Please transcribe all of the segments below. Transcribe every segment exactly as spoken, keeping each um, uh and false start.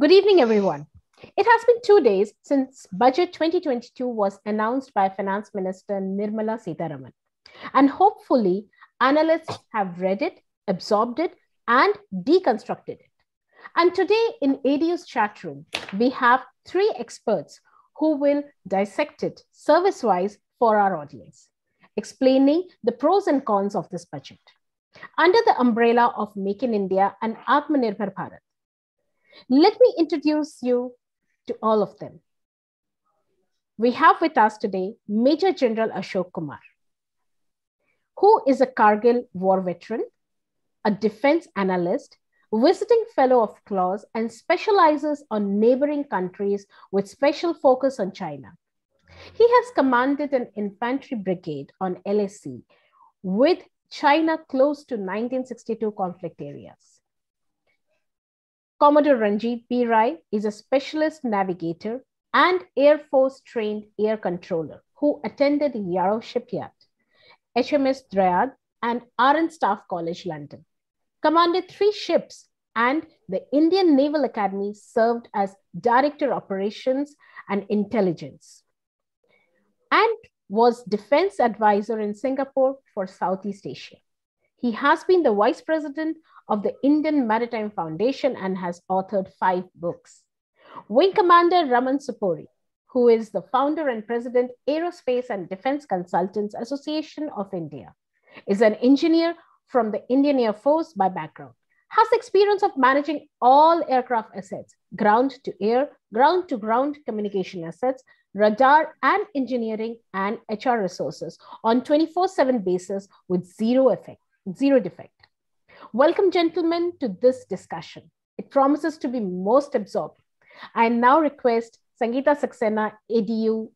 Good evening, everyone. It has been two days since Budget twenty twenty-two was announced by Finance Minister Nirmala Sitharaman. And hopefully, analysts have read it, absorbed it, and deconstructed it. And today in A D U's chat room, we have three experts who will dissect it service-wise for our audience, explaining the pros and cons of this budget under the umbrella of Make in India and Atmanirbhar Bharat. Let me introduce you to all of them. We have with us today Major General Ashok Kumar, who is a Kargil war veteran, a defense analyst, visiting fellow of CLAWS, and specializes on neighboring countries with special focus on China. He has commanded an infantry brigade on L A C with China close to nineteen sixty-two conflict areas. Commodore Ranjit B. Rai is a specialist navigator and Air Force trained air controller who attended Yarrow Shipyard, H M S Dryad, and R N Staff College, London. Commanded three ships and the Indian Naval Academy, served as Director Operations and Intelligence, and was Defense Advisor in Singapore for Southeast Asia. He has been the Vice President of the Indian Maritime Foundation and has authored five books. Wing Commander Raman Sapori, who is the founder and president, Aerospace and Defense Consultants Association of India, is an engineer from the Indian Air Force by background, has experience of managing all aircraft assets, ground to air, ground to ground communication assets, radar and engineering and H R resources on twenty-four seven basis with zero effect, zero defect. Welcome, gentlemen, to this discussion. It promises to be most absorbing. I now request Sangeeta Saxena, A D U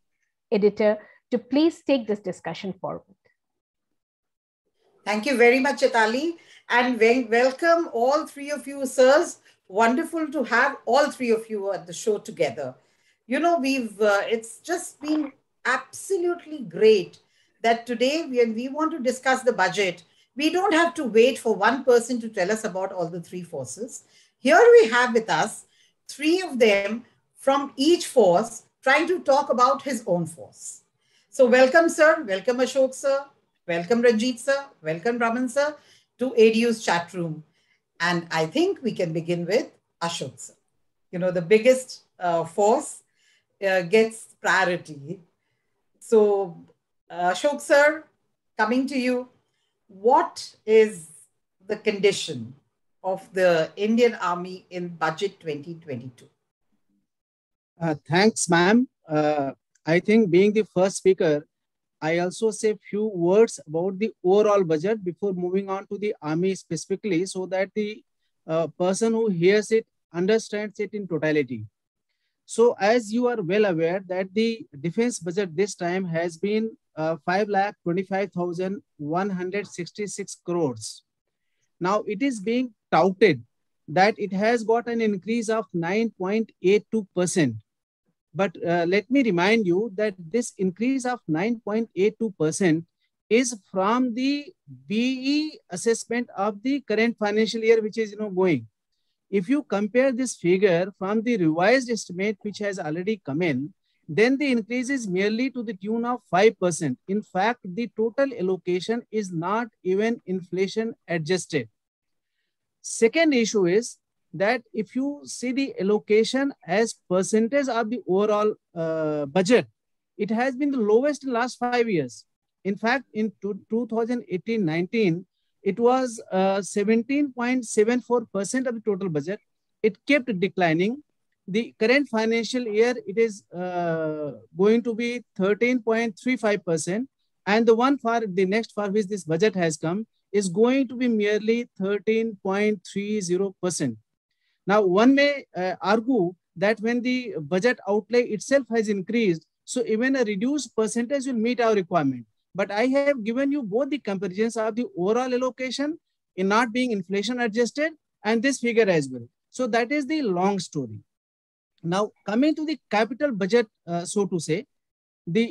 editor, to please take this discussion forward. Thank you very much, Chaitali, and welcome all three of you, sirs. Wonderful to have all three of you at the show together. You know, we've uh, it's just been absolutely great that today when we want to discuss the budget, we don't have to wait for one person to tell us about all the three forces. Here we have with us three of them from each force trying to talk about his own force. So welcome, sir. Welcome, Ashok, sir. Welcome, Ranjit, sir. Welcome, Raman, sir, to A D U's chat room. And I think we can begin with Ashok, sir. You know, the biggest uh, force uh, gets priority. So uh, Ashok, sir, coming to you. What is the condition of the Indian Army in Budget twenty twenty-two? Uh, thanks, ma'am. Uh, I think being the first speaker, I also say few words about the overall budget before moving on to the Army specifically, so that the uh, person who hears it understands it in totality. So as you are well aware that the defense budget this time has been Uh, five lakh twenty-five thousand one hundred sixty-six crores. Now it is being touted that it has got an increase of nine point eight two percent. But uh, let me remind you that this increase of nine point eight two percent is from the B E assessment of the current financial year, which is, you know, going. If you compare this figure from the revised estimate, which has already come in, then the increase is merely to the tune of five percent. In fact, the total allocation is not even inflation adjusted. Second issue is that if you see the allocation as percentage of the overall uh, budget, it has been the lowest in last five years. In fact, in two thousand eighteen nineteen, it was seventeen point seven four percent uh, of the total budget. It kept declining. The current financial year, it is uh, going to be thirteen point three five percent, and the one for the next for which this budget has come is going to be merely thirteen point three zero percent. Now, one may uh, argue that when the budget outlay itself has increased, so even a reduced percentage will meet our requirement. But I have given you both the comparisons of the overall allocation in not being inflation adjusted and this figure as well. So that is the long story. Now, coming to the capital budget, uh, so to say, the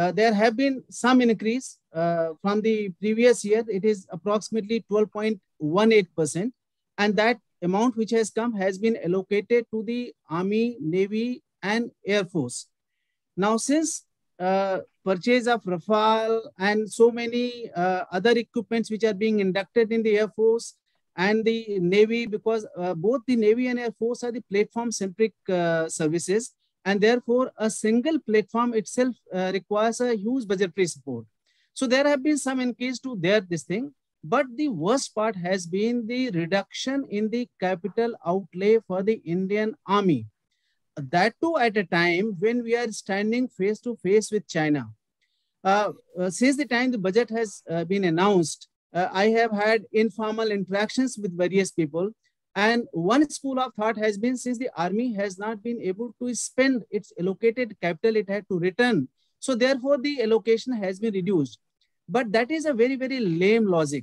uh, there have been some increase uh, from the previous year. It is approximately twelve point one eight percent, and that amount which has come has been allocated to the Army, Navy, and Air Force. Now, since uh, purchase of Rafale and so many uh, other equipments which are being inducted in the Air Force and the Navy, because uh, both the Navy and Air Force are the platform-centric uh, services, and therefore a single platform itself uh, requires a huge budgetary support. So there have been some increase to their this thing, but the worst part has been the reduction in the capital outlay for the Indian Army. That too at a time when we are standing face to face with China. Uh, uh, since the time the budget has uh, been announced, uh, I have had informal interactions with various people. And one school of thought has been, since the Army has not been able to spend its allocated capital, it had to return. So therefore the allocation has been reduced. But that is a very, very lame logic.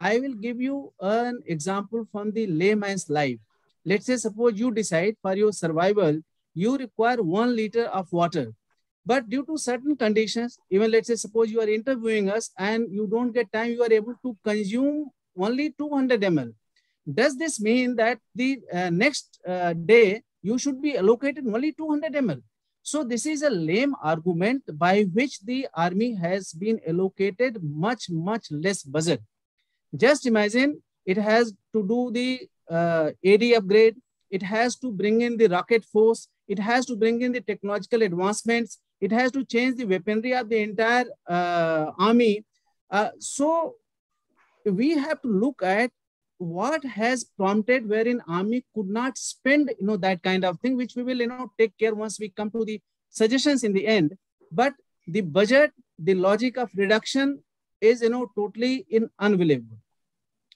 I will give you an example from the layman's life. Let's say suppose you decide for your survival, you require one liter of water. But due to certain conditions, even let's say suppose you are interviewing us and you don't get time, you are able to consume only two hundred milliliters. Does this mean that the uh, next uh, day you should be allocated only two hundred milliliters? So this is a lame argument by which the Army has been allocated much, much less budget. Just imagine, it has to do the uh, A D upgrade, it has to bring in the rocket force, it has to bring in the technological advancements, it has to change the weaponry of the entire uh, Army. Uh, so we have to look at what has prompted wherein Army could not spend, you know, that kind of thing, which we will, you know, take care once we come to the suggestions in the end. But the budget, the logic of reduction is, you know, totally in unbelievable.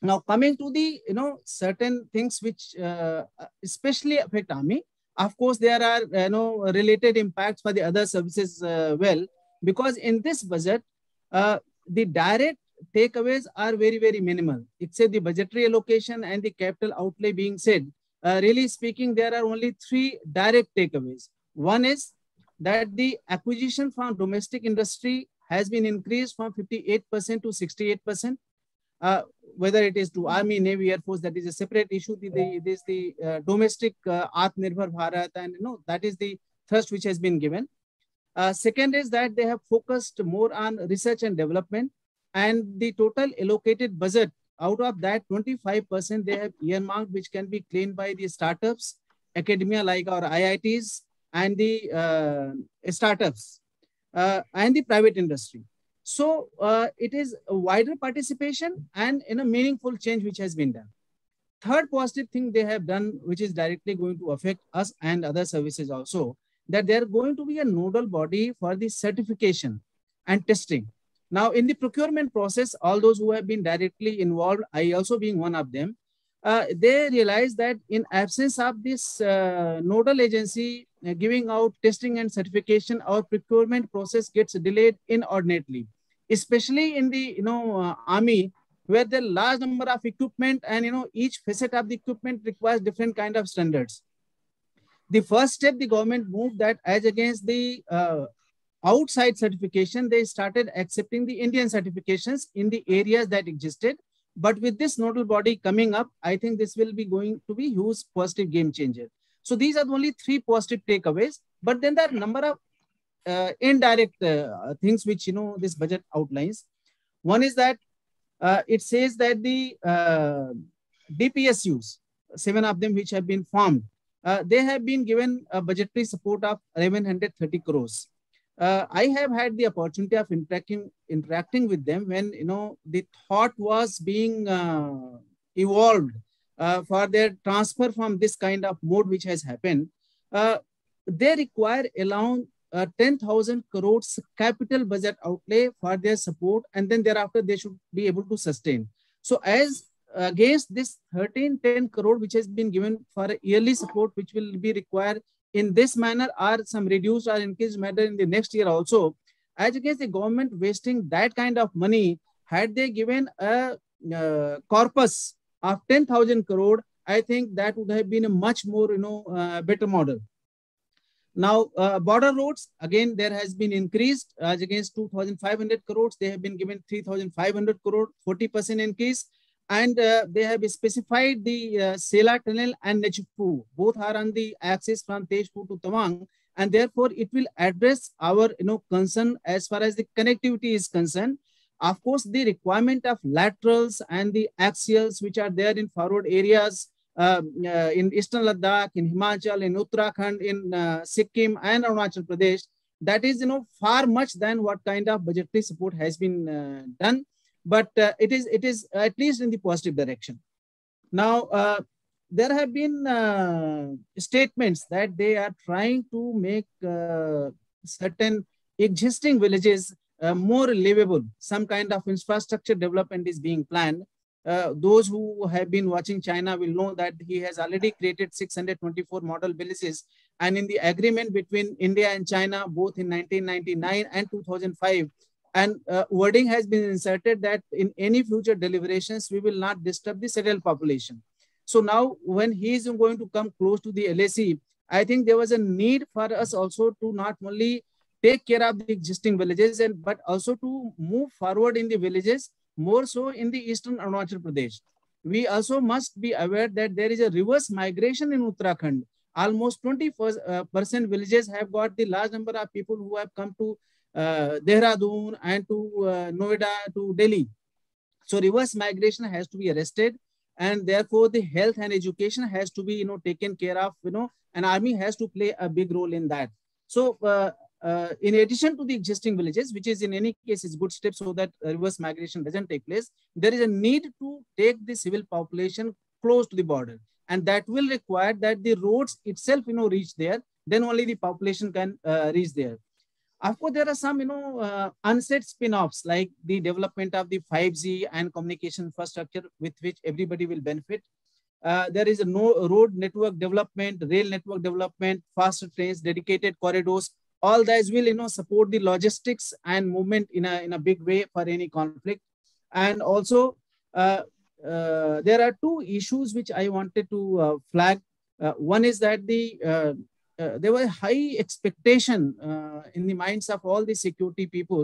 Now, coming to the, you know, certain things which uh, especially affect Army. Of course, there are, you know, related impacts for the other services uh, well, because in this budget, uh, the direct takeaways are very, very minimal. Except the budgetary allocation and the capital outlay being said, uh, really speaking, there are only three direct takeaways. One is that the acquisition from domestic industry has been increased from fifty-eight percent to sixty-eight percent. Uh, whether it is to Army, Navy, Air Force, that is a separate issue. The, the, this the uh, domestic uh, Atmanirbhar Bharat, and you know, that is the thrust which has been given. Uh, second is that they have focused more on research and development. And the total allocated budget, out of that twenty-five percent they have earmarked, which can be claimed by the startups, academia like our I I Ts and the uh, startups uh, and the private industry. So uh, it is a wider participation and in a meaningful change which has been done. Third positive thing they have done, which is directly going to affect us and other services also, that they are going to be a nodal body for the certification and testing. Now, in the procurement process, all those who have been directly involved, I also being one of them, uh, they realize that in absence of this uh, nodal agency uh, giving out testing and certification, our procurement process gets delayed inordinately, especially in the you know uh, Army, where the large number of equipment and you know each facet of the equipment requires different kind of standards. The first step the government moved that as against the uh, outside certification, they started accepting the Indian certifications in the areas that existed. But with this nodal body coming up, I think this will be going to be huge positive game changer. So these are the only three positive takeaways. But then there are a number of uh, indirect uh, things which, you know, this budget outlines. One is that uh, it says that the uh, D P S Us, seven of them which have been formed, uh, they have been given a budgetary support of eleven hundred thirty crores. Uh, I have had the opportunity of interacting interacting with them when you know the thought was being uh, evolved uh, for their transfer from this kind of mode which has happened. Uh, they require around uh, ten thousand crores capital budget outlay for their support, and then thereafter they should be able to sustain. So as against this thirteen ten crore which has been given for a yearly support, which will be required in this manner, are some reduced or increased matter in the next year also. As against the government wasting that kind of money, had they given a uh, corpus of ten thousand crore, I think that would have been a much more, you know, uh, better model. Now, uh, border roads, again, there has been increased. As against two thousand five hundred crores, they have been given three thousand five hundred crore, forty percent increase. and uh, they have specified the uh, Sela tunnel and Nechfu. Both are on the axis from Tezpur to Tawang, and therefore it will address our you know concern as far as the connectivity is concerned. Of course, the requirement of laterals and the axials which are there in forward areas uh, uh, in Eastern Ladakh, in Himachal, in Uttarakhand, in uh, Sikkim and Arunachal Pradesh, that is you know far much than what kind of budgetary support has been uh, done. But uh, it is it is at least in the positive direction. Now, uh, there have been uh, statements that they are trying to make uh, certain existing villages Uh, more livable. Some kind of infrastructure development is being planned. Uh, those who have been watching China will know that he has already created six hundred twenty-four model villages. And in the agreement between India and China, both in nineteen ninety-nine and two thousand five, and uh, wording has been inserted that in any future deliberations, we will not disturb the settled population. So now when he is going to come close to the L A C, I think there was a need for us also to not only take care of the existing villages, and but also to move forward in the villages, more so in the eastern Arunachal Pradesh. We also must be aware that there is a reverse migration in Uttarakhand. Almost twenty percent villages have got the large number of people who have come to uh, Dehradun and to uh, Noida, to Delhi. So reverse migration has to be arrested, and therefore the health and education has to be you know taken care of. You know, an army has to play a big role in that. So. Uh, Uh, in addition to the existing villages, which is in any case is good step so that reverse migration doesn't take place, there is a need to take the civil population close to the border, and that will require that the roads itself you know reach there, then only the population can uh, reach there. Of course, there are some you know uh, unsaid spin-offs like the development of the five G and communication infrastructure with which everybody will benefit. Uh, there is a no road network development, rail network development, faster trains, dedicated corridors. All these will, you know, support the logistics and movement in a in a big way for any conflict. And also, uh, uh, there are two issues which I wanted to uh, flag. Uh, one is that the uh, uh, there were high expectation uh, in the minds of all the security people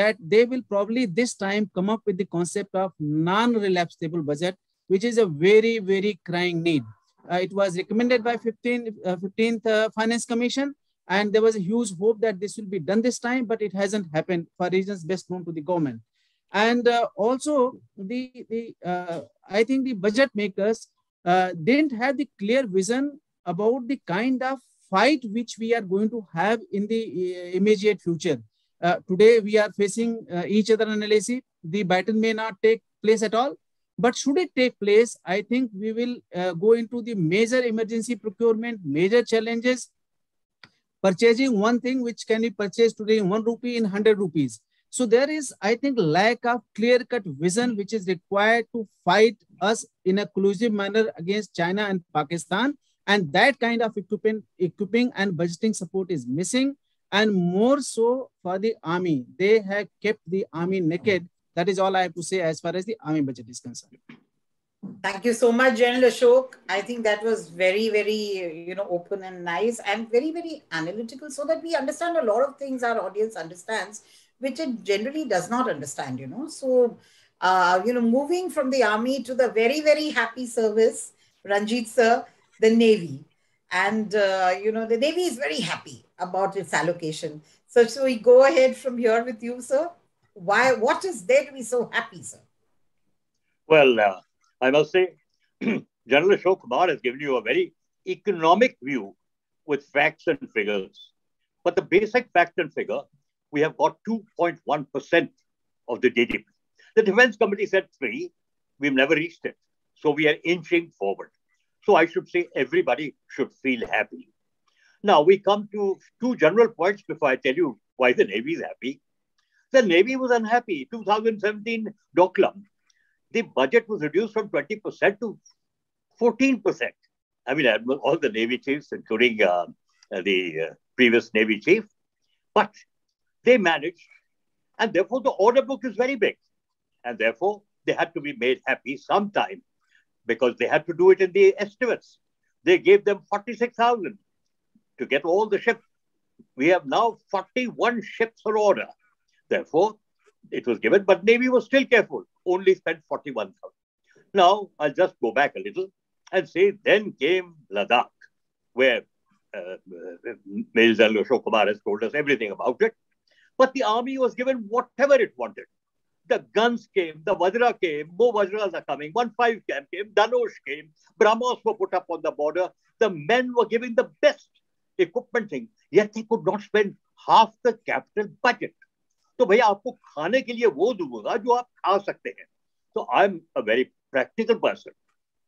that they will probably this time come up with the concept of non-relapsable budget, which is a very very crying need. Uh, it was recommended by fifteenth uh, Finance Commission. And there was a huge hope that this will be done this time, but it hasn't happened for reasons best known to the government. And uh, also, the, the uh, I think the budget makers uh, didn't have the clear vision about the kind of fight which we are going to have in the immediate future. Uh, today, we are facing uh, each other in L A C. The battle may not take place at all. But should it take place, I think we will uh, go into the major emergency procurement, major challenges, purchasing one thing which can be purchased today in one rupee in hundred rupees. So there is, I think, lack of clear-cut vision which is required to fight us in a collusive manner against China and Pakistan. And that kind of equipment, equipping and budgeting support is missing. And more so for the army. They have kept the army naked. That is all I have to say as far as the army budget is concerned. Thank you so much, General Ashok. I think that was very, very, you know, open and nice and very, very analytical, so that we understand a lot of things our audience understands, which it generally does not understand, you know. So, uh, you know, moving from the army to the very, very happy service, Ranjit sir, the Navy. And, uh, you know, the Navy is very happy about its allocation. So, so we go ahead from here with you, sir. Why, what is there to be so happy, sir? Well, uh... I must say, General Ashok Kumar has given you a very economic view with facts and figures. But the basic fact and figure, we have got two point one percent of the G D P. The Defense Committee said three, we've never reached it. So we are inching forward. So I should say everybody should feel happy. Now we come to two general points before I tell you why the Navy is happy. The Navy was unhappy. two thousand seventeen Doklam. The budget was reduced from twenty percent to fourteen percent. I mean, Admiral, all the Navy chiefs, including uh, the uh, previous Navy chief, but they managed, and therefore the order book is very big. And therefore, they had to be made happy sometime because they had to do it in the estimates. They gave them forty-six thousand to get all the ships. We have now forty-one ships on order. Therefore, it was given, but Navy was still careful, only spent forty-one thousand. Now, I'll just go back a little and say, then came Ladakh, where uh, Major General Ashok Kumar has told us everything about it. But the army was given whatever it wanted. The guns came, the Vajra came, more Vajras are coming, one five camp came, Danush came, BrahMos were put up on the border. The men were giving the best equipment thing, yet they could not spend half the capital budget. So, bhaiya, aapko khane ke liye wo dunga jo aap kha sakte hain. So, I'm a very practical person.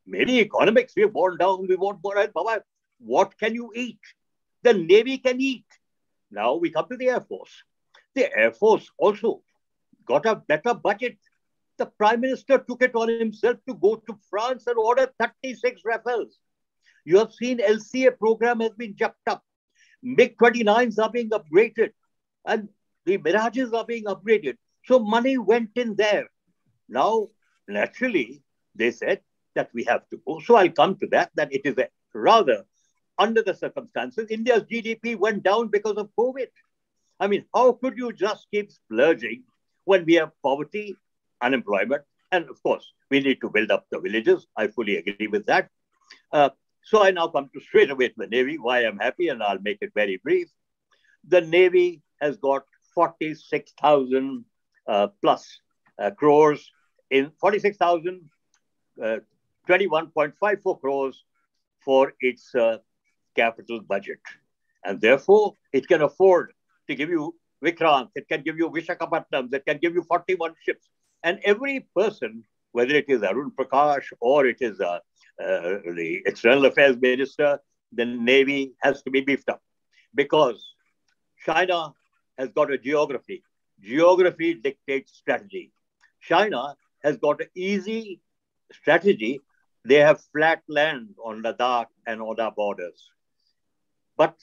Maybe economics, we're born down, we want more. Baba, what can you eat? The Navy can eat. Now we come to the Air Force. The Air Force also got a better budget. The Prime Minister took it on himself to go to France and order thirty-six Rafales. You have seen L C A program has been jacked up. MiG twenty-nines are being upgraded. And the Mirages are being upgraded. So money went in there. Now, naturally, they said that we have to go. So I'll come to that, that it is a rather, under the circumstances, India's G D P went down because of COVID. I mean, how could you just keep splurging when we have poverty, unemployment, and of course, we need to build up the villages. I fully agree with that. Uh, so I now come to straight away to the Navy, why I'm happy, and I'll make it very brief. The Navy has got forty-six thousand uh, plus uh, crores, in forty-six thousand twenty-one point five four crores for its uh, capital budget. And therefore, it can afford to give you Vikrant, it can give you Vishakhapatnam, it can give you forty-one ships. And every person, whether it is Arun Prakash or it is uh, uh, the External Affairs Minister, the Navy has to be beefed up. Because China has got a geography. Geography dictates strategy. China has got an easy strategy. They have flat land on Ladakh and on our borders. But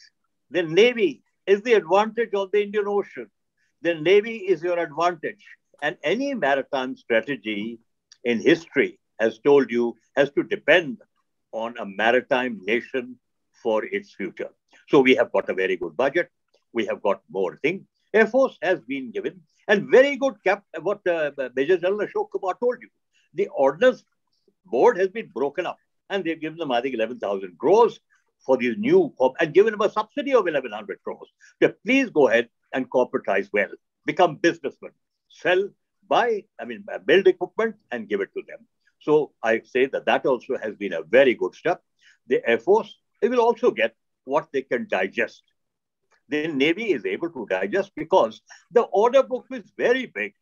the Navy is the advantage of the Indian Ocean. The Navy is your advantage. And any maritime strategy in history has told you has to depend on a maritime nation for its future. So we have got a very good budget. We have got more things. Air Force has been given. And very good cap, what uh, Major General Ashok Kumar told you. The Ordnance Board has been broken up. And they've given them, I think, eleven thousand crores for these new, and given them a subsidy of eleven hundred crores. So please go ahead and corporatize well. Become businessmen. Sell, buy, I mean, build equipment and give it to them. So I say that that also has been a very good step. The Air Force, they will also get what they can digest. The Navy is able to digest because the order book is very big.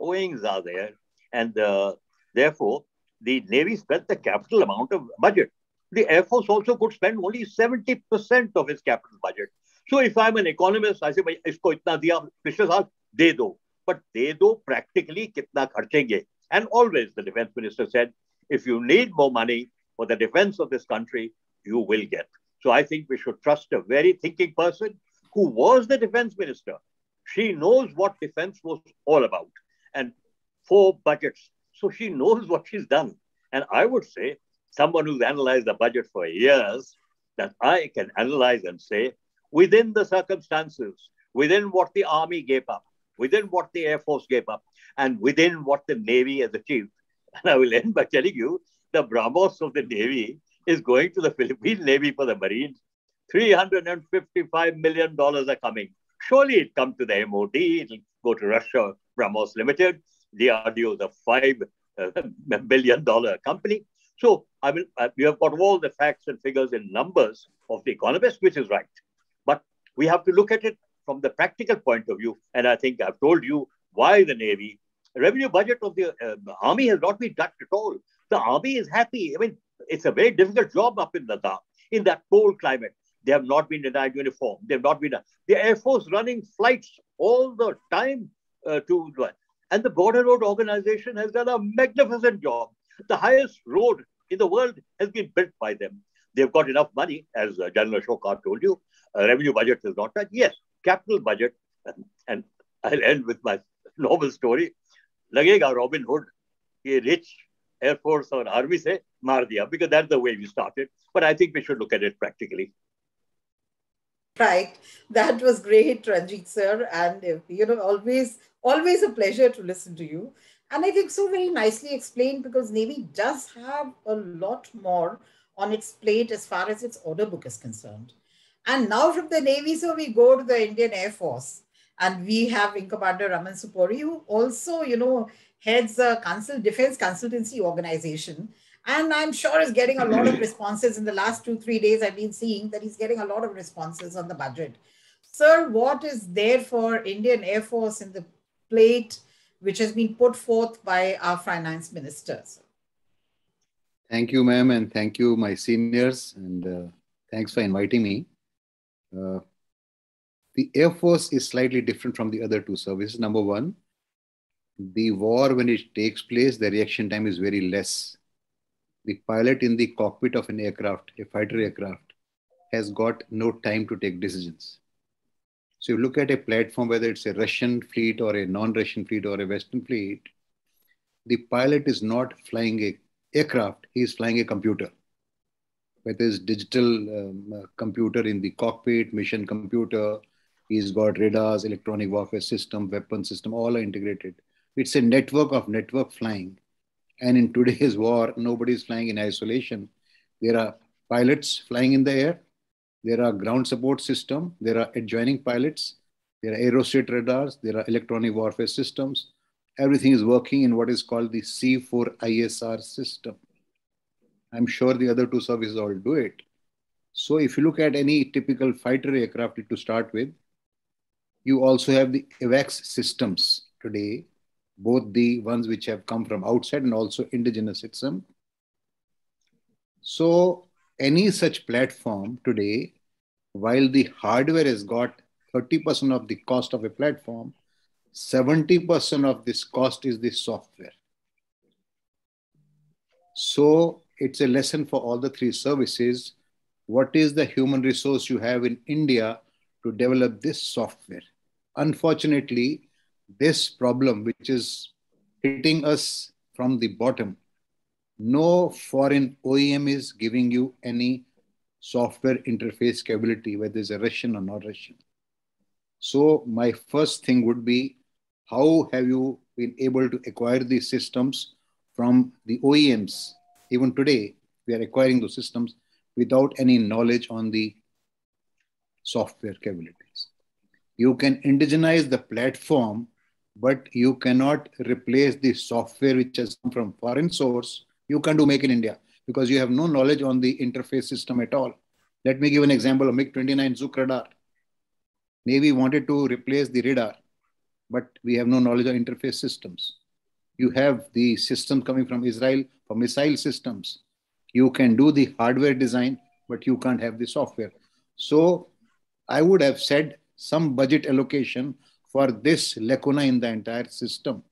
Owings are there. And uh, therefore, the Navy spent the capital amount of budget. The Air Force also could spend only seventy percent of its capital budget. So if I'm an economist, I say, isko itna diya, pichle saal, de do. But de do practically kitna kharchenge. And always the defense minister said, if you need more money for the defense of this country, you will get. So I think we should trust a very thinking person who was the defense minister. She knows what defense was all about. And four budgets. So she knows what she's done. And I would say, someone who's analyzed the budget for years, that I can analyze and say, within the circumstances, within what the Army gave up, within what the Air Force gave up, and within what the Navy has achieved. And I will end by telling you, the BrahMos of the Navy is going to the Philippine Navy for the Marines. three hundred fifty-five million dollars are coming. Surely it'll come to the M O D, it'll go to Russia, BrahMos Limited. D R D O is a five billion dollar company. So I will, uh, you have got all the facts and figures and numbers of the economists, which is right. But we have to look at it from the practical point of view. And I think I've told you why the Navy, the revenue budget of the uh, Army has not been touched at all. The Army is happy. I mean, it's a very difficult job up in Ladakh, in that cold climate. They have not been denied uniform. They have not been, a, the Air Force running flights all the time uh, to, and the Border Road Organization has done a magnificent job. The highest road in the world has been built by them. They've got enough money, as uh, General Ashok told you. Uh, revenue budget is not that. Yes, capital budget. And, and I'll end with my novel story. Lagega Robin Hood, a rich Air Force or Army se maar diya, because that's the way we started. But I think we should look at it practically. Right. That was great, Ranjit sir. And, you know, always, always a pleasure to listen to you. And I think so very nicely explained, because Navy does have a lot more on its plate as far as its order book is concerned. And now from the Navy, so we go to the Indian Air Force, and we have Wing Commander Raman Sapori, who also, you know, heads a council, defense consultancy organization. And I'm sure is getting a lot of responses. In the last two, three days, I've been seeing that he's getting a lot of responses on the budget. Sir, what is there for Indian Air Force in the plate, which has been put forth by our finance ministers? Thank you, ma'am, and thank you, my seniors, and uh, thanks for inviting me. Uh, the Air Force is slightly different from the other two services. Number one, the war, when it takes place, the reaction time is very less. The pilot in the cockpit of an aircraft, a fighter aircraft, has got no time to take decisions. So you look at a platform, whether it's a Russian fleet or a non-Russian fleet or a Western fleet, the pilot is not flying an aircraft, he is flying a computer. Whether it's digital um, computer in the cockpit, mission computer, he's got radars, electronic warfare system, weapon system, all are integrated. It's a network of network flying. And in today's war, nobody's flying in isolation. There are pilots flying in the air. There are ground support system. There are adjoining pilots. There are aerostat radars. There are electronic warfare systems. Everything is working in what is called the C four I S R system. I'm sure the other two services all do it. So if you look at any typical fighter aircraft to start with, you also have the AWACS systems today, both the ones which have come from outside and also indigenous system. So any such platform today, while the hardware has got thirty percent of the cost of a platform, seventy percent of this cost is the software. So it's a lesson for all the three services. What is the human resource you have in India to develop this software? Unfortunately, this problem, which is hitting us from the bottom, no foreign O E M is giving you any software interface capability, whether it's a Russian or not Russian. So my first thing would be, how have you been able to acquire these systems from the O E Ms? Even today, we are acquiring those systems without any knowledge on the software capabilities. You can indigenize the platform, but you cannot replace the software which has come from foreign source. You can't do Make in India because you have no knowledge on the interface system at all. Let me give an example of MiG twenty-nine Zook radar. Navy wanted to replace the radar, but we have no knowledge of interface systems. You have the system coming from Israel for missile systems. You can do the hardware design, but you can't have the software. So I would have said some budget allocation for this lacuna in the entire system.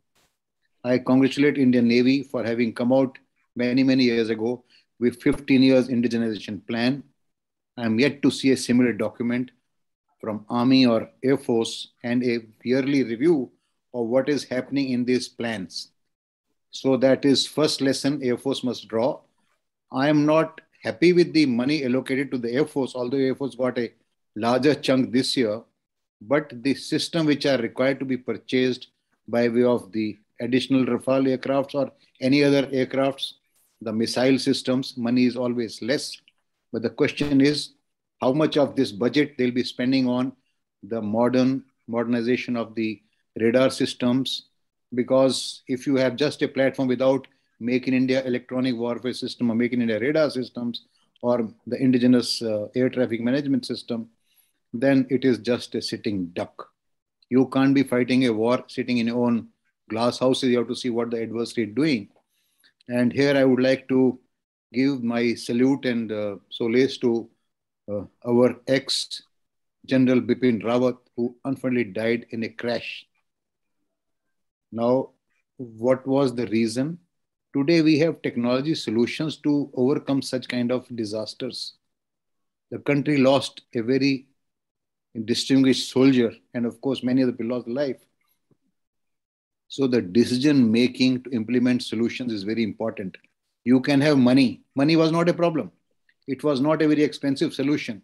I congratulate Indian Navy for having come out many, many years ago with fifteen years indigenization plan. I'm yet to see a similar document from Army or Air Force and a yearly review of what is happening in these plans. So that is first lesson Air Force must draw. I am not happy with the money allocated to the Air Force, although Air Force got a larger chunk this year, but the system which are required to be purchased by way of the additional Rafale aircrafts or any other aircrafts, the missile systems, money is always less. But the question is how much of this budget they'll be spending on the modern modernization of the radar systems. Because if you have just a platform without Make in India electronic warfare system or Make in India radar systems or the indigenous uh, air traffic management system, then it is just a sitting duck. You can't be fighting a war sitting in your own glass houses. You have to see what the adversary is doing. And here I would like to give my salute and uh, solace to uh, our ex-General Bipin Rawat, who unfortunately died in a crash. Now, what was the reason? Today we have technology solutions to overcome such kind of disasters. The country lost a very distinguished soldier, and of course many other people lost life. So the decision making to implement solutions is very important. You can have money. Money was not a problem. It was not a very expensive solution.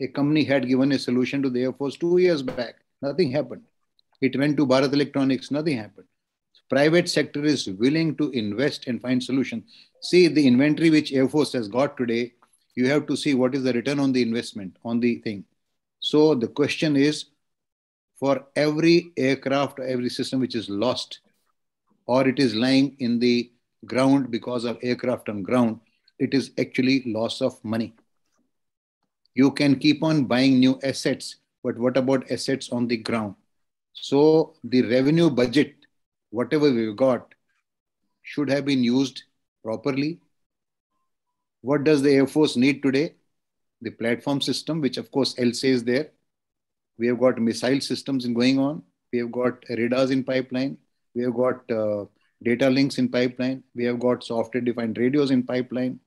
A company had given a solution to the Air Force two years back. Nothing happened. It went to Bharat Electronics. Nothing happened. private sector is willing to invest and find solution. See the inventory which Air Force has got today, you have to see what is the return on the investment on the thing. So the question is, for every aircraft, every system which is lost or it is lying in the ground because of aircraft on ground, it is actually loss of money. You can keep on buying new assets, but what about assets on the ground? So the revenue budget, whatever we've got, should have been used properly. What does the Air Force need today? The platform system, which of course L C A is there. We have got missile systems going on. We have got radars in pipeline. We have got uh, data links in pipeline. We have got software-defined radios in pipeline.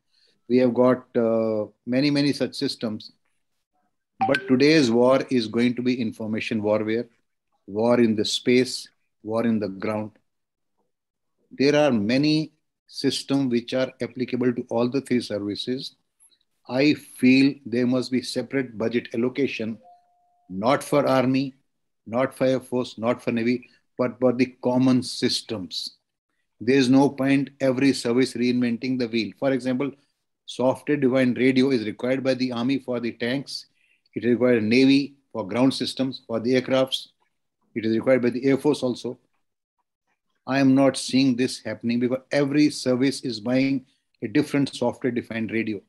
We have got uh, many, many such systems. But today's war is going to be information warfare, war in the space, war in the ground. There are many systems which are applicable to all the three services. I feel there must be separate budget allocation, not for Army, not for Air Force, not for Navy, but for the common systems. There is no point every service reinventing the wheel. For example, software-defined radio is required by the Army for the tanks. It is required by Navy for ground systems, for the aircrafts. It is required by the Air Force also. I am not seeing this happening because every service is buying a different software-defined radio.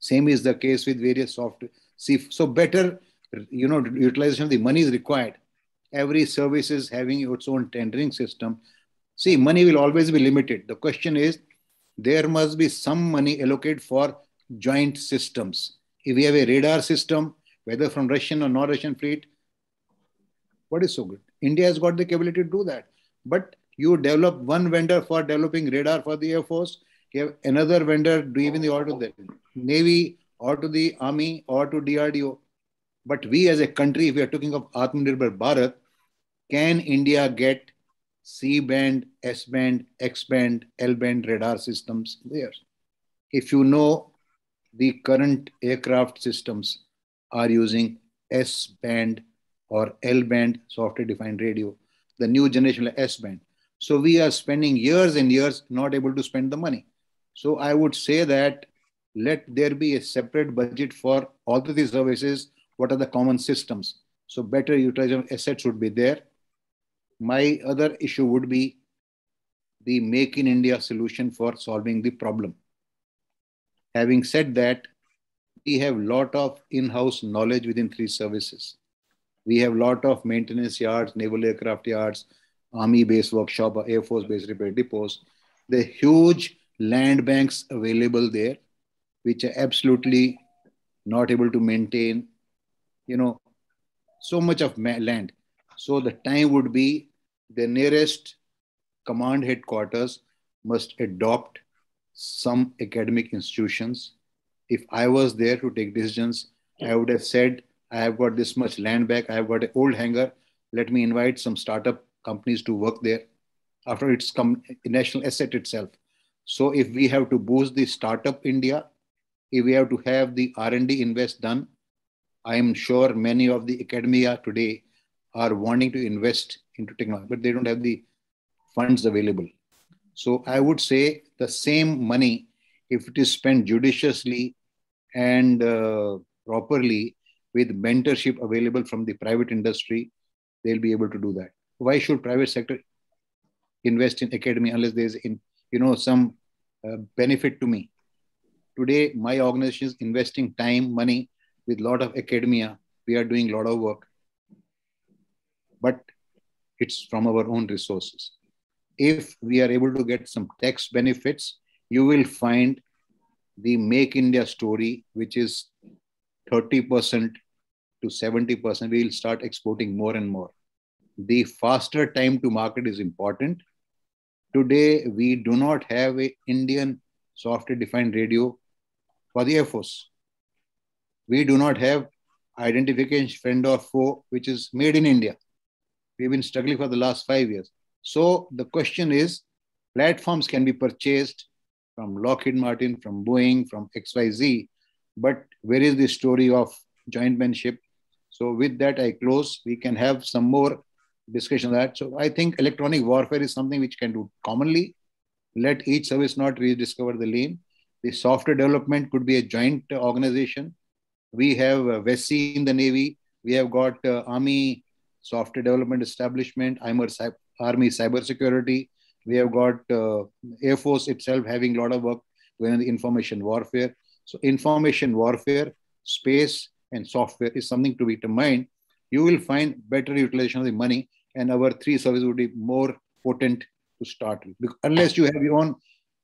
Same is the case with various software. See, so better, you know, utilization of the money is required. Every service is having its own tendering system. See, money will always be limited. The question is, there must be some money allocated for joint systems. If we have a radar system, whether from Russian or non-Russian fleet, what is so good? India has got the capability to do that. But you develop one vendor for developing radar for the Air Force, you have another vendor doing the order to the Navy or to the Army or to D R D O. But we as a country, if we are talking of Atmanirbhar Bharat, can India get C-band, S-band, X-band, L-band radar systems there? If you know, the current aircraft systems are using S-band or L-band software-defined radio, the new generation S-band. So we are spending years and years not able to spend the money. So I would say that let there be a separate budget for all of these services. What are the common systems? So better utilization of assets would be there. My other issue would be the Make in India solution for solving the problem. Having said that, we have a lot of in-house knowledge within three services. We have a lot of maintenance yards, naval aircraft yards, Army-based workshop, or Air Force-based repair depots. The huge land banks available there, which are absolutely not able to maintain, you know, so much of land. So the time would be the nearest command headquarters must adopt some academic institutions. If I was there to take decisions, I would have said, I have got this much land back, I have got an old hangar, let me invite some startup companies to work there. After it's come national asset itself. So if we have to boost the startup India, if we have to have the R and D invest done, I am sure many of the academia today are wanting to invest into technology, but they don't have the funds available. So I would say the same money, if it is spent judiciously and uh, properly with mentorship available from the private industry, they'll be able to do that. Why should private sector invest in academy unless there's in, you know, some uh, benefit to me? Today, my organization is investing time, money with a lot of academia. We are doing a lot of work, but it's from our own resources. If we are able to get some tax benefits, you will find the Make India story, which is thirty percent to seventy percent, we will start exporting more and more. The faster time to market is important. Today, we do not have an Indian software-defined radio for the Air Force. We do not have identification friend or foe, which is made in India. We've been struggling for the last five years. So the question is, platforms can be purchased from Lockheed Martin, from Boeing, from X Y Z, but where is the story of joint venture? So with that, I close. We can have some more discussion on that. So I think electronic warfare is something which can do commonly. Let each service not rediscover the lane. The software development could be a joint organization. We have uh, V E S I in the Navy. We have got uh, Army Software Development Establishment, Army Cybersecurity. We have got uh, Air Force itself having a lot of work going on the information warfare. So information warfare, space and software is something to be determined. You will find better utilization of the money and our three services would be more potent to start with. Because unless you have your own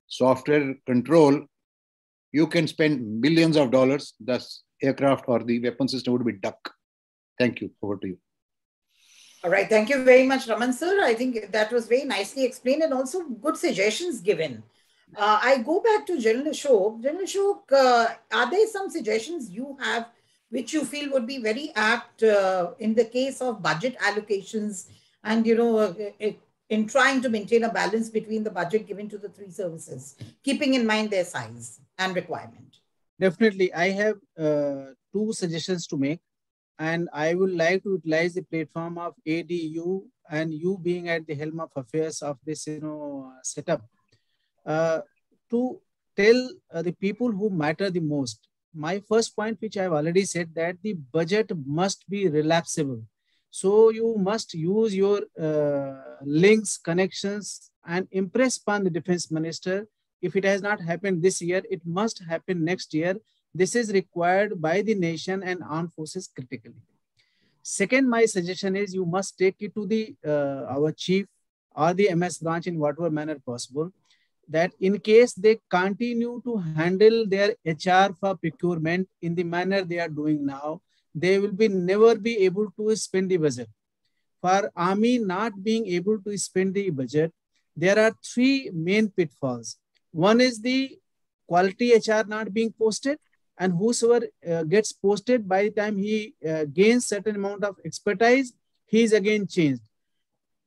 software control, you can spend millions of dollars, thus aircraft or the weapon system would be duck. Thank you. Over to you. All right. Thank you very much, Raman sir. I think that was very nicely explained and also good suggestions given. Uh, I go back to General Ashok. General Ashok, uh, are there some suggestions you have which you feel would be very apt uh, in the case of budget allocations and, you know, uh, in trying to maintain a balance between the budget given to the three services, keeping in mind their size and requirement? Definitely. I have uh, two suggestions to make. And I would like to utilize the platform of A D U and you being at the helm of affairs of this, you know, setup uh, to tell uh, the people who matter the most. My first point, which I have already said, that the budget must be relapsable. So you must use your uh, links, connections, and impress upon the defense minister. If it has not happened this year, it must happen next year. This is required by the nation and armed forces critically. Second, my suggestion is you must take it to the uh, our chief or the M S branch in whatever manner possible, that in case they continue to handle their H R for procurement in the manner they are doing now, they will be never be able to spend the budget. For Army not being able to spend the budget, there are three main pitfalls. One is the quality H R not being posted, and whosoever uh, gets posted, by the time he uh, gains certain amount of expertise, he is again changed.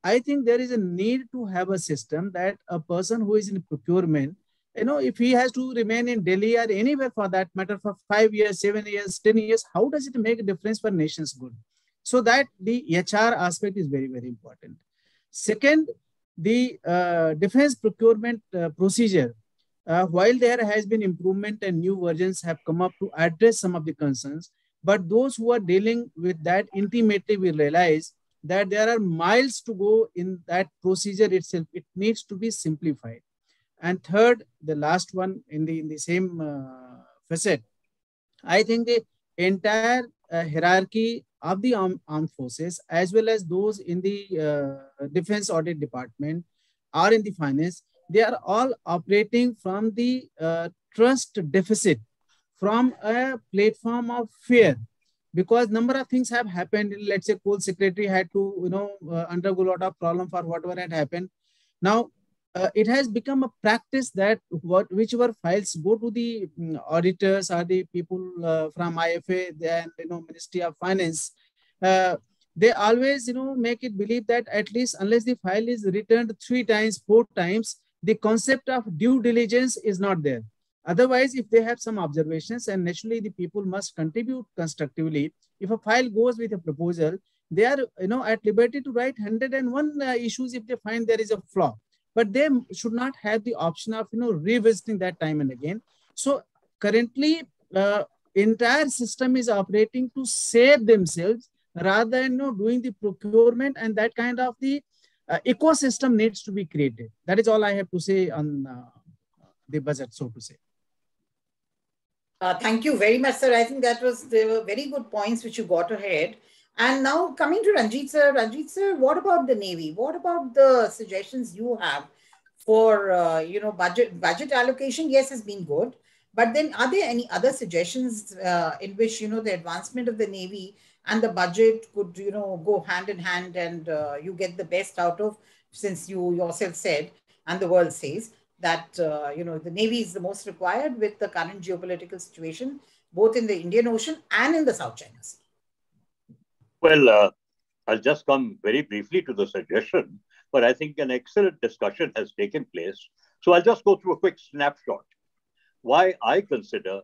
I think there is a need to have a system that a person who is in procurement, you know, if he has to remain in Delhi or anywhere for that matter for five years, seven years, ten years, how does it make a difference for nation's good? So that the H R aspect is very, very important. Second, the uh, defense procurement uh, procedure. Uh, while there has been improvement and new versions have come up to address some of the concerns, but those who are dealing with that intimately will realize that there are miles to go in that procedure itself. It needs to be simplified. And third, the last one in the, in the same uh, facet, I think the entire uh, hierarchy of the armed, armed forces, as well as those in the uh, defense audit department or in the finance, they are all operating from the uh, trust deficit, from a platform of fear, because number of things have happened. Let's say coal secretary had to, you know, uh, undergo a lot of problem for whatever had happened. Now, uh, it has become a practice that what, whichever files go to the auditors or the people uh, from I F A, then, you know, Ministry of Finance, uh, they always, you know, make it believe that at least unless the file is returned three times, four times, the concept of due diligence is not there. Otherwise, if they have some observations, and naturally the people must contribute constructively. If a file goes with a proposal, they are, you know, at liberty to write one hundred and one uh, issues if they find there is a flaw. But they should not have the option of, you know, revisiting that time and again. So currently, uh, entire system is operating to save themselves rather than, you know, doing the procurement, and that kind of the Uh, ecosystem needs to be created. That is all I have to say on uh, the budget, so to say. Uh, thank you very much, sir. I think that was the very good points which you got ahead. And now coming to Ranjit sir. Ranjit sir, what about the Navy? What about the suggestions you have for uh, you know, budget budget allocation? Yes, has been good, but then are there any other suggestions uh, in which, you know, the advancement of the Navy and the budget could, you know, go hand in hand, and uh, you get the best out of, since you yourself said, and the world says that, uh, you know, the Navy is the most required with the current geopolitical situation, both in the Indian Ocean and in the South China Sea? Well, uh, I'll just come very briefly to the suggestion, but I think an excellent discussion has taken place. So I'll just go through a quick snapshot. Why I consider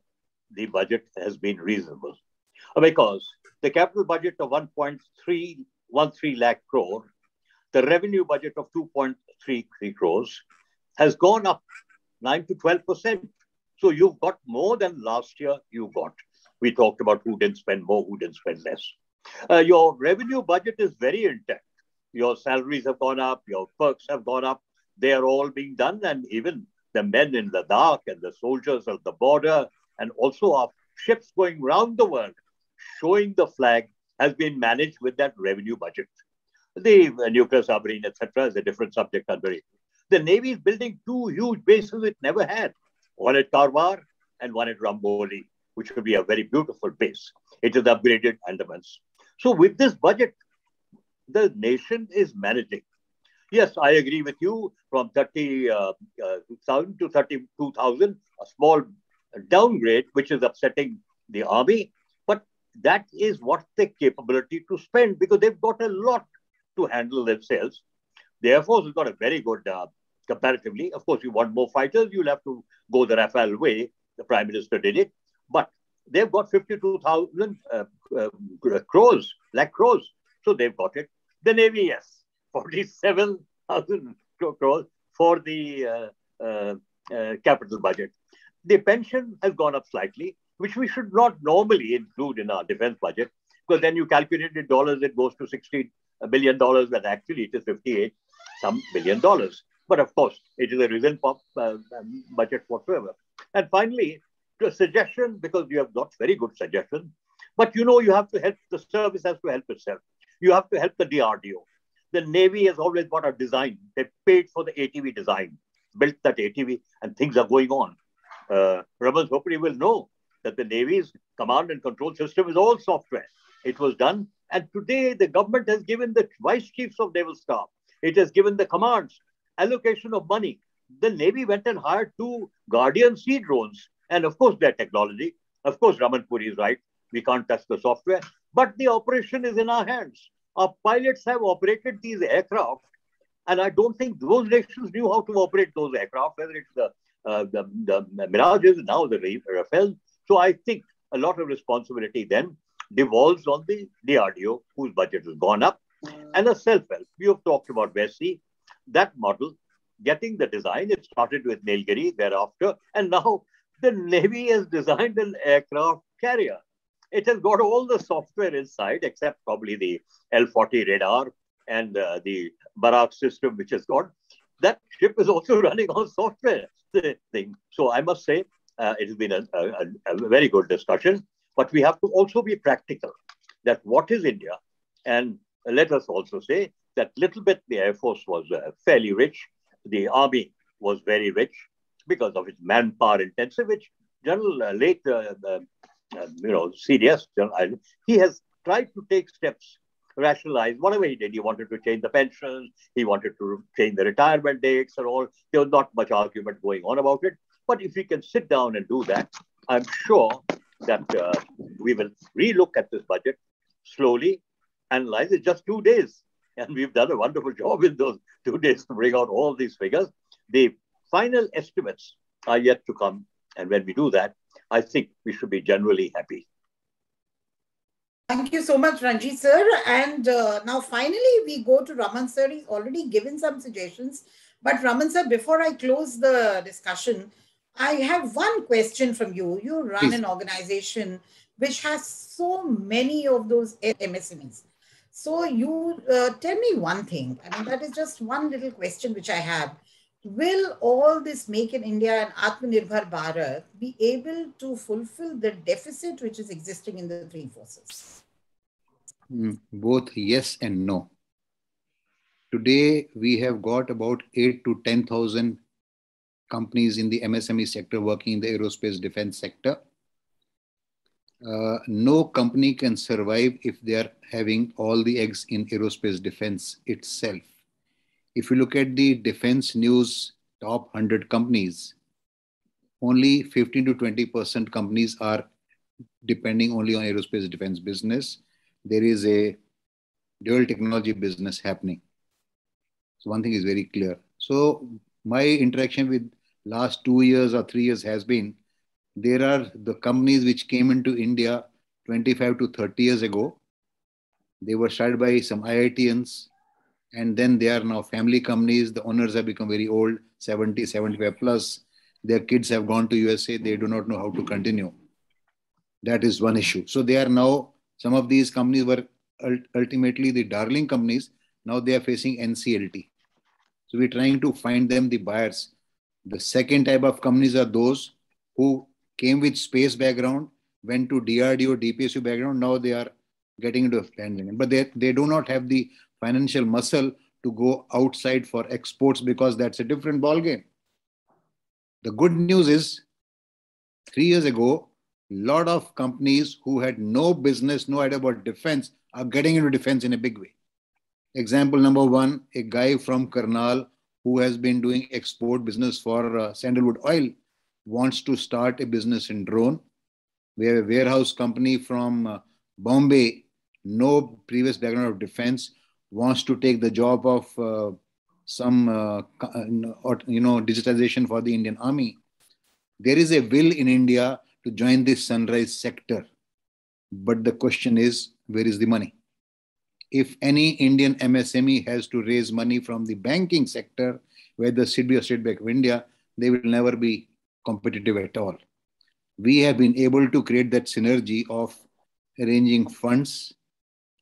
the budget has been reasonable. Because the capital budget of one point three one three lakh crore the revenue budget of two point three three crores has gone up nine to twelve percent. So you've got more than last year you got. We talked about who didn't spend more, who didn't spend less. Uh, your revenue budget is very intact. Your salaries have gone up, your perks have gone up. They are all being done. And even the men in Ladakh and the soldiers at the border, and also our ships going round the world, showing the flag, has been managed with that revenue budget. The uh, nuclear submarine, et cetera, is a different subject. The Navy is building two huge bases it never had, one at Karwar and one at Ramboli, which will be a very beautiful base. It is upgraded Andamans. So with this budget, the nation is managing. Yes, I agree with you, from thirty thousand to thirty-two thousand, a small downgrade, which is upsetting the army. But that is what the capability to spend, because they've got a lot to handle themselves. The Air Force has got a very good, uh, comparatively. Of course, you want more fighters, you'll have to go the Rafale way. The Prime Minister did it. But they've got fifty-two thousand uh, uh, crores, lakh crores. So they've got it. The Navy, yes, forty-seven thousand crores for the uh, uh, uh, capital budget. The pension has gone up slightly, which we should not normally include in our defense budget, because then you calculate in dollars, it goes to sixty billion dollars, but actually it is fifty-eight some billion dollars. But of course, it is a reason for uh, budget whatsoever. And finally, a suggestion, because you have got very good suggestions, but you know you have to help, the service has to help itself. You have to help the D R D O. The Navy has always got a design. They paid for the A T V design, built that A T V, and things are going on. Uh, Raman Sapori will know that the Navy's command and control system is all software. It was done. And today the government has given the vice chiefs of naval staff. It has given the commands, allocation of money. The Navy went and hired two Guardian sea drones. And of course, their technology. Of course, Raman Puri is right. We can't touch the software. But the operation is in our hands. Our pilots have operated these aircraft. And I don't think those nations knew how to operate those aircraft, whether it's the, uh, the, the Mirages, now the Rafale. So I think a lot of responsibility then devolves on the D R D O, whose budget has gone up, and a self-help. We have talked about West Sea, that model, getting the design. It started with Nilgiri thereafter, and now the Navy has designed an aircraft carrier. It has got all the software inside, except probably the L forty radar and uh, the Barak system, which has got. That ship is also running on software thing. So I must say, uh, it has been a, a, a very good discussion. But we have to also be practical, that what is India? And let us also say that little bit the Air Force was uh, fairly rich. The Army was very rich because of its manpower intensive, which General uh, late, uh, uh, you know, C D S, General, he has tried to take steps, rationalize whatever he did. He wanted to change the pensions. He wanted to change the retirement dates and all. There was not much argument going on about it. But if we can sit down and do that, I'm sure that uh, we will relook at this budget slowly, analyze it. Just two days. And we've done a wonderful job in those two days to bring out all these figures. The final estimates are yet to come. And when we do that, I think we should be generally happy. Thank you so much, Ranjit sir. And uh, now finally, we go to Raman sir. He's already given some suggestions. But Raman sir, before I close the discussion, I have one question from you. You run Please. an organization which has so many of those M S M Es. So you uh, tell me one thing. I mean, that is just one little question which I have. Will all this Make in India and Atmanirbhar Bharat be able to fulfill the deficit which is existing in the three forces? Both yes and no. Today, we have got about eight to ten thousand companies in the M S M E sector working in the aerospace defense sector. Uh, no company can survive if they are having all the eggs in aerospace defense itself. If you look at the defense news top one hundred companies, only fifteen to twenty percent companies are depending only on aerospace defense business. There is a dual technology business happening. So one thing is very clear. So my interaction with last two years or three years has been, there are the companies which came into India twenty-five to thirty years ago. They were started by some I I Tians and then they are now family companies. The owners have become very old, seventy, seventy-five plus. Their kids have gone to U S A. They do not know how to continue. That is one issue. So they are now, some of these companies were ultimately the darling companies. Now they are facing N C L T. So we're trying to find them the buyers. The second type of companies are those who came with space background, went to D R D O, D P S U background. Now they are getting into expanding. But they, they do not have the financial muscle to go outside for exports, because that's a different ballgame. The good news is, three years ago, a lot of companies who had no business, no idea about defense, are getting into defense in a big way. Example number one, a guy from Karnal who has been doing export business for uh, sandalwood oil wants to start a business in drone. We have a warehouse company from uh, Bombay, no previous background of defense, wants to take the job of uh, some, uh, you know, digitization for the Indian Army. There is a will in India to join this sunrise sector. But the question is, where is the money? If any Indian M S M E has to raise money from the banking sector, whether S I D B or State Bank of India, they will never be competitive at all. We have been able to create that synergy of arranging funds.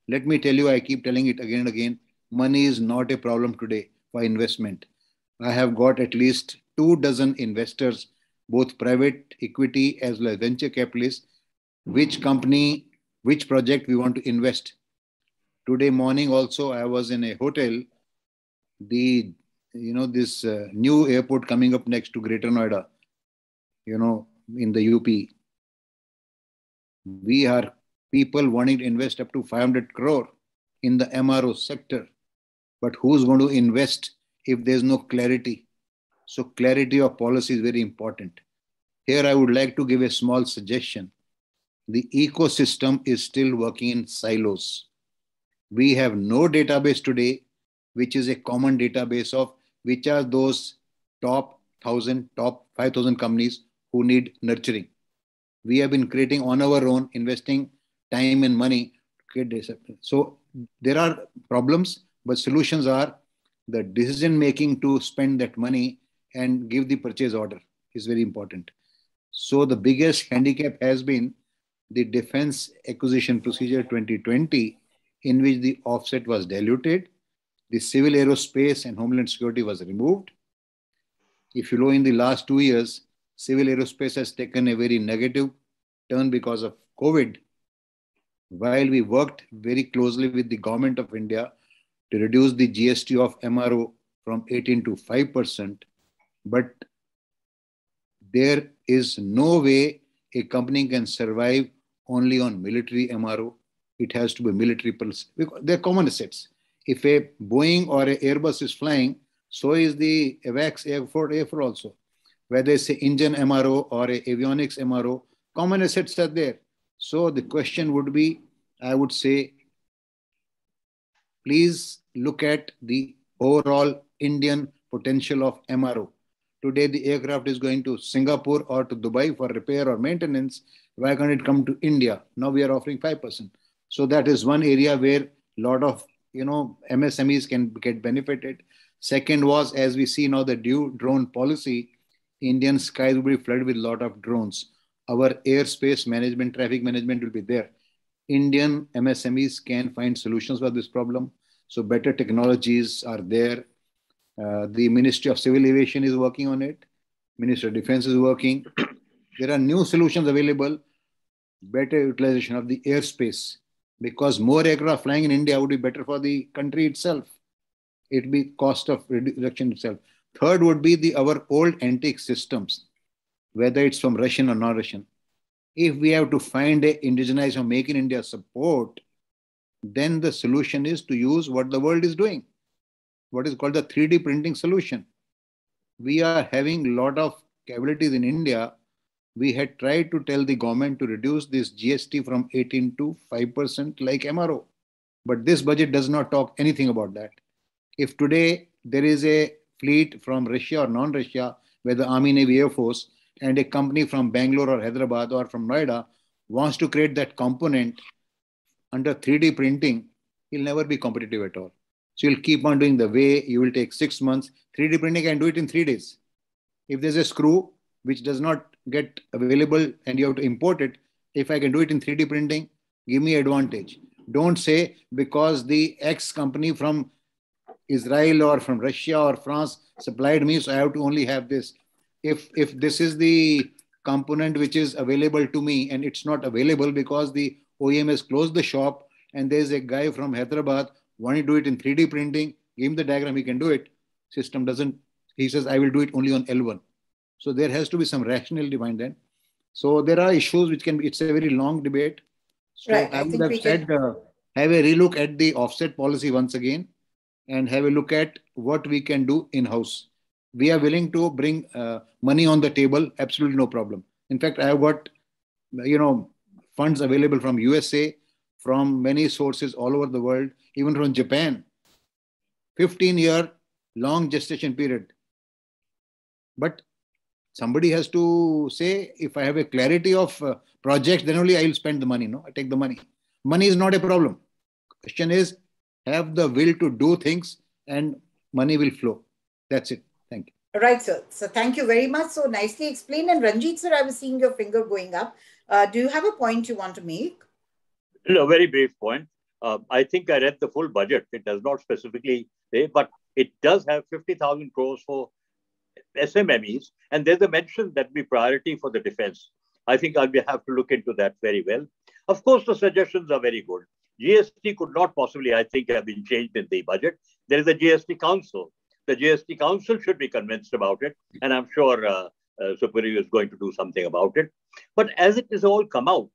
Let me tell you, I keep telling it again and again, money is not a problem today for investment. I have got at least two dozen investors, both private equity as well as venture capitalists, which company, which project we want to invest. Today morning also, I was in a hotel. The, you know, this uh, new airport coming up next to Greater Noida, you know, in the U P. We are people wanting to invest up to five hundred crore in the M R O sector. But who's going to invest if there's no clarity? So clarity of policy is very important. Here I would like to give a small suggestion. The ecosystem is still working in silos. We have no database today, which is a common database of which are those top one thousand, top five thousand companies who need nurturing. We have been creating on our own, investing time and money to create this. So there are problems, but solutions are the decision making to spend that money and give the purchase order is very important. So the biggest handicap has been the Defense Acquisition Procedure twenty twenty, in which the offset was diluted. The civil aerospace and homeland security was removed. If you know, in the last two years, civil aerospace has taken a very negative turn because of COVID. While we worked very closely with the government of India to reduce the G S T of M R O from eighteen to five percent, but there is no way a company can survive only on military M R O. It has to be military pulse. They're common assets. If a Boeing or an Airbus is flying, so is the AWACS Air four, Air four also. Whether it's an engine M R O or an avionics M R O, common assets are there. So the question would be, I would say, please look at the overall Indian potential of M R O. Today, the aircraft is going to Singapore or to Dubai for repair or maintenance. Why can't it come to India? Now we are offering five percent. So that is one area where a lot of, you know, M S M Es can get benefited. Second was, as we see now, the due drone policy, Indian skies will be flooded with a lot of drones. Our airspace management, traffic management will be there. Indian M S M Es can find solutions for this problem. So better technologies are there. Uh, the Ministry of Civil Aviation is working on it. Ministry of Defense is working. There are new solutions available. Better utilization of the airspace, because more aircraft flying in India would be better for the country itself. It would be cost of reduction itself. Third would be the our old antique systems, whether it's from Russian or non-Russian. If we have to find a indigenized or Make in India support, then the solution is to use what the world is doing, what is called the three D printing solution. We are having a lot of capabilities in India. We had tried to tell the government to reduce this G S T from eighteen to five percent like M R O. But this budget does not talk anything about that. If today there is a fleet from Russia or non-Russia, whether Army, Navy, Air Force, and a company from Bangalore or Hyderabad or from Noida wants to create that component under three D printing, he'll never be competitive at all. So you'll keep on doing the way, you will take six months. three D printing can do it in three days. If there's a screw which does not get available and you have to import it, if I can do it in three D printing, give me advantage. Don't say because the X company from Israel or from Russia or France supplied me, so I have to only have this. If, if this is the component which is available to me and it's not available because the O E M has closed the shop and there's a guy from Hyderabad wanting to do it in three D printing, give him the diagram, he can do it. System doesn't, he says, I will do it only on L one. So there has to be some rationale behind that. So there are issues which can be, it's a very long debate. So right, I would I have said, uh, have a relook at the offset policy once again and have a look at what we can do in-house. We are willing to bring uh, money on the table, absolutely no problem. In fact, I have got, you know, funds available from U S A, from many sources all over the world, even from Japan. fifteen year long gestation period. But somebody has to say, if I have a clarity of uh, project, then only I will spend the money. No, I take the money. Money is not a problem. Question is, have the will to do things and money will flow. That's it. Thank you. All right, sir. So thank you very much. So nicely explained. And Ranjit, sir, I was seeing your finger going up. Uh, do you have a point you want to make? No, very brief point. Uh, I think I read the full budget. It does not specifically say, but it does have fifty thousand crores for S M M Es. And there's a mention that we priority for the defense. I think I'll be, have to look into that very well. Of course, the suggestions are very good. G S T could not possibly, I think, have been changed in the budget. There is a G S T Council. The G S T Council should be convinced about it, and I'm sure uh, uh, Superior is going to do something about it. But as it has all come out,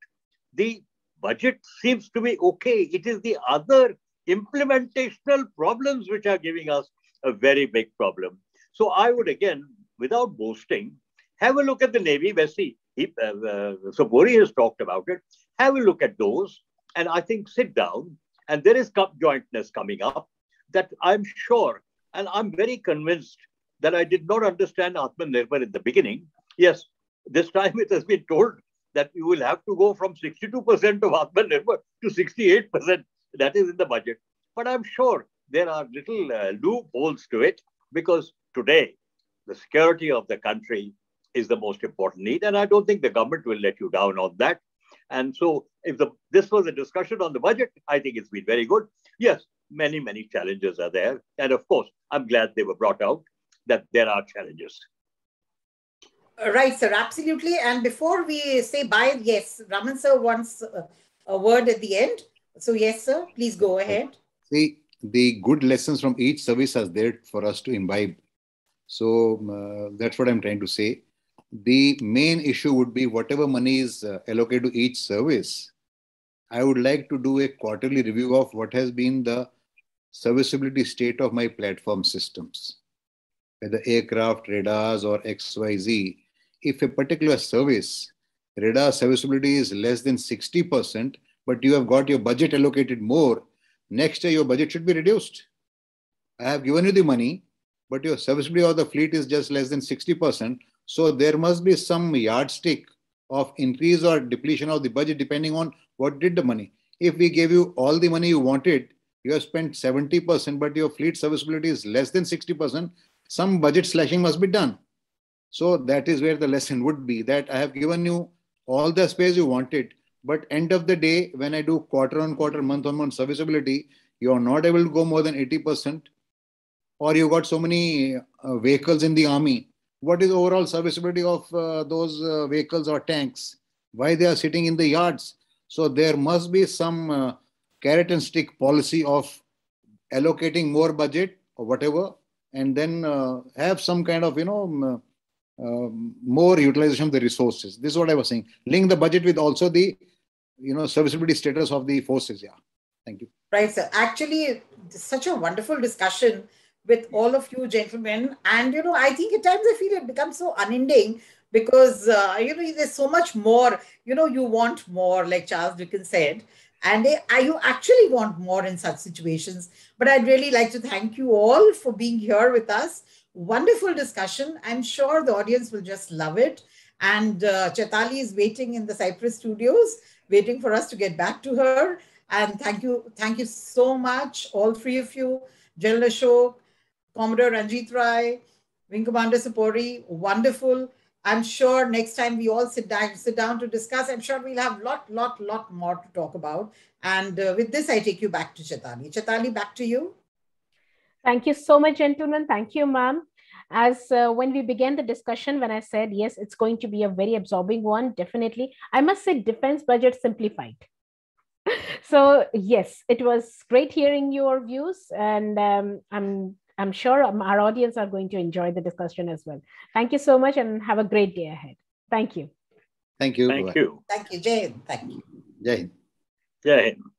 the budget seems to be okay. It is the other implementational problems which are giving us a very big problem. So I would, again, without boasting, have a look at the Navy. Vesi, he, uh, uh, Sapori has talked about it. Have a look at those, and I think sit down. And there is cup jointness coming up that I'm sure. And I'm very convinced that I did not understand Atmanirbhar in the beginning. Yes, this time it has been told that you will have to go from sixty-two percent of Atmanirbhar to sixty-eight percent. That is in the budget. But I'm sure there are little uh, loopholes to it, because today the security of the country is the most important need. And I don't think the government will let you down on that. And so if the, this was a discussion on the budget, I think it's been very good. Yes, many, many challenges are there. And of course, I'm glad they were brought out that there are challenges. Right, sir. Absolutely. And before we say bye, yes, Raman sir wants a word at the end. So yes, sir, please go ahead. See, the good lessons from each service are there for us to imbibe. So uh, that's what I'm trying to say. The main issue would be whatever money is uh, allocated to each service, I would like to do a quarterly review of what has been the serviceability state of my platform systems, whether aircraft, radars or X Y Z. If a particular service, radar serviceability is less than sixty percent, but you have got your budget allocated more, next year your budget should be reduced. I have given you the money, but your serviceability of the fleet is just less than sixty percent. So there must be some yardstick of increase or depletion of the budget depending on what did the money. If we gave you all the money you wanted, you have spent seventy percent, but your fleet serviceability is less than sixty percent, some budget slashing must be done. So that is where the lesson would be, that I have given you all the space you wanted, but end of the day, when I do quarter on quarter, month on month serviceability, you are not able to go more than eighty percent, or you got so many uh, vehicles in the army. What is overall serviceability of uh, those uh, vehicles or tanks? Why they are sitting in the yards? So there must be some uh, carrot and stick policy of allocating more budget or whatever, and then uh, have some kind of, you know, uh, more utilization of the resources. This is what I was saying. Link the budget with also the, you know, serviceability status of the forces. Yeah. Thank you. Right, sir. Actually, such a wonderful discussion with all of you gentlemen. And, you know, I think at times I feel it becomes so unending, because, uh, you know, there's so much more, you know, you want more, like Charles Dickens said, and they, I, you actually want more in such situations. But I'd really like to thank you all for being here with us. Wonderful discussion. I'm sure the audience will just love it. And uh, Chaitali is waiting in the Cyprus studios, waiting for us to get back to her. And thank you. Thank you so much, all three of you. General Ashok, Commodore Ranjit Rai, Wing Commander Sapori, wonderful. I'm sure next time we all sit down, sit down to discuss, I'm sure we'll have lot, lot, lot more to talk about. And uh, with this, I take you back to Chaitali. Chaitali, back to you. Thank you so much, gentlemen. Thank you, ma'am. As uh, when we began the discussion, when I said, yes, it's going to be a very absorbing one, definitely. I must say defense budget simplified. So yes, it was great hearing your views, and um, I'm, I'm sure our audience are going to enjoy the discussion as well. Thank you so much and have a great day ahead. Thank you. Thank you. Thank you. Thank you, Jane. Thank you. Jane. Jane.